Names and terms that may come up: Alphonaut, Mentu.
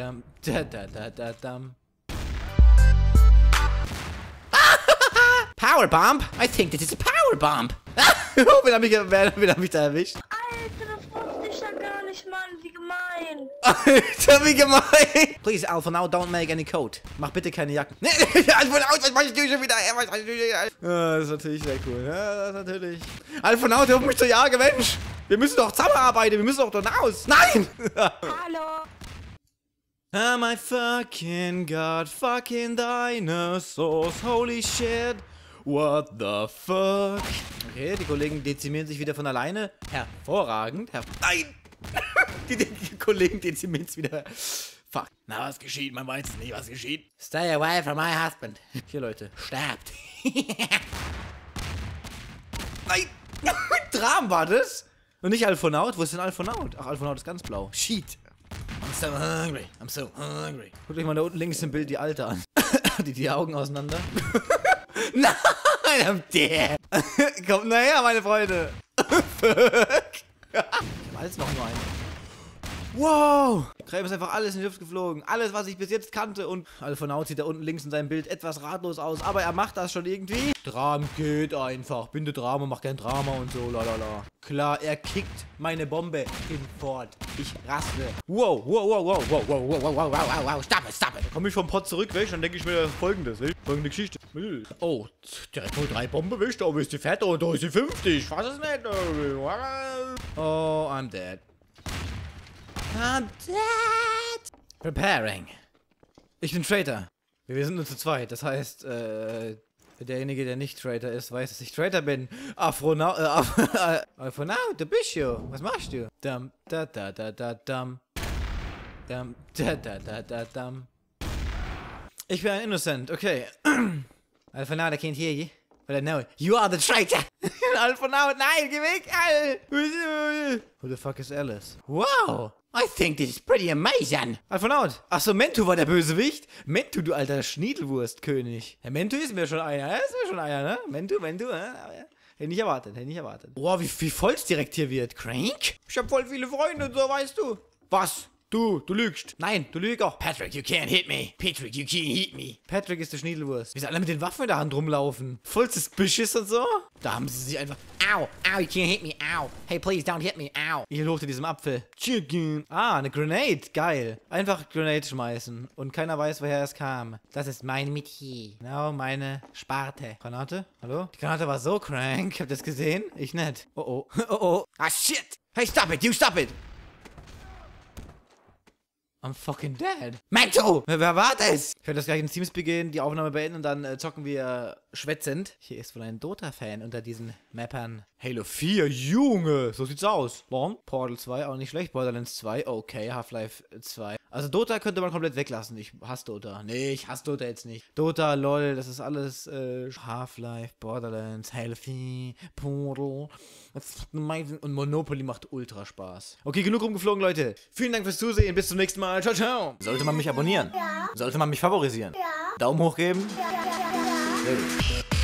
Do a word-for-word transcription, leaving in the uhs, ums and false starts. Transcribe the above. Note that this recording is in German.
dam, da da da da dam. Power bomb? I think this is a power bomb. Wen hab ich, wen, wen hab ich da erwischt? Alter, das wusste ich ja gar nicht, Mann. Wie gemein. Alter, wie gemein. Please, Alphonaut, don't make any coat. Mach bitte keine Jacken. Nee, Alphonaut, was mach ich schon wieder? Das ist natürlich sehr cool. Ja, das ist natürlich. Alphonaut, hilf mich zur Jage, Mensch. Wir müssen doch zusammenarbeiten. Wir müssen doch dort raus. Nein. Hallo. I'm my fucking god, fucking dinosaurs. Holy shit. What the fuck? Okay, die Kollegen dezimieren sich wieder von alleine. Hervorragend. Her Nein! die, die, die Kollegen dezimieren es wieder. Fuck. Na, was geschieht? Man weiß nicht, was geschieht. Stay away from my husband. Hier, Leute. Sterbt. Nein! Dram war das? Und nicht Alphonaut? Wo ist denn Alphonaut? Ach, Alphonaut ist ganz blau. Shit. I'm so hungry. I'm so hungry. Guckt euch mal da unten links im Bild die Alte an. die die Augen auseinander. Nein, I'm dead. Kommt nachher, meine Freunde. Fuck. Ich hab alles noch nur einen. Wow. Creme ist einfach alles in die Luft geflogen. Alles, was ich bis jetzt kannte. Und Alphonaut sieht da unten links in seinem Bild etwas ratlos aus. Aber er macht das schon irgendwie. Dram geht einfach. Binde Drama, mach kein Drama und so. Lalala. Klar, er kickt meine Bombe hinfort. Ich raste. Wow, wow, wow, wow, wow, wow, wow, wow, wow, wow, wow. Stop it, stop it. Komm ich vom Pott zurück, weg, dann denke ich mir folgendes. Folgende Geschichte. Oh, direkt nur drei Bombe, weg. Da ist die fette und da ist die fünfzig. Was ist nicht? Oh, I'm dead. I'm dead. Preparing. Ich bin Traitor. Wir sind nur zu zweit. Das heißt, äh, derjenige, der nicht Traitor ist, weiß, dass ich Traitor bin. Afronaut, äh, Alphonaut, du bist du. Was machst du? Dam, da, da, da, da, dam. Dam, da, da, da, da, dam. Ich bin ein Innocent, okay. Alphonaut, I can't hear you. But I know you are the traitor. Alphonaut, nein, geh weg, Alter. Who the fuck is Alice? Wow. I think this is pretty amazing. Alphonaut. Achso, Mentu war der Bösewicht. Mentu, du alter Schniedelwurstkönig. Herr Mentu ist mir schon einer. Er ist mir schon einer, ne? Mentu, Mentu, ne? Aber, ja. Hätte nicht erwartet, hätte nicht erwartet. Boah, wie, wie voll es direkt hier wird. Crank? Ich hab voll viele Freunde und so, weißt du. Was? Du, du lügst. Nein, du lügst auch. Patrick, you can't hit me. Patrick, you can't hit me. Patrick ist der Schniedelwurst. Wie sie alle mit den Waffen in der Hand rumlaufen. Voll suspicious und so. Da haben sie sich einfach... Ow, ow, you can't hit me, ow. Hey, please, don't hit me, ow. Hier hoch in diesem Apfel. Chicken. Ah, eine Grenade. Geil. Einfach Grenade schmeißen. Und keiner weiß, woher es kam. Das ist mein Metier. Genau, meine Sparte. Granate? Hallo? Die Granate war so crank. Habt ihr das gesehen? Ich nicht. Oh, oh. Oh, oh. Ah, shit. Hey, stop it. You stop it. I'm fucking dead. Mentu! Wer, wer war das? Ich werde das gleich in Teamspeak gehen, die Aufnahme beenden und dann äh, zocken wir äh, schwätzend. Hier ist wohl ein Dota-Fan unter diesen Mappern. Halo vier, Junge! So sieht's aus. Long, Portal zwei, auch nicht schlecht. Borderlands zwei, okay. Half-Life zwei. Also Dota könnte man komplett weglassen. Ich hasse Dota. Nee, ich hasse Dota jetzt nicht. Dota, LOL, das ist alles äh, Half-Life, Borderlands, Halo vier, Portal. Und Monopoly macht ultra Spaß. Okay, genug rumgeflogen, Leute. Vielen Dank fürs Zusehen. Bis zum nächsten Mal. Ciao, ciao. Sollte man mich abonnieren? Ja. Sollte man mich favorisieren? Ja. Daumen hoch geben? Ja. Ja. Ja. Ja.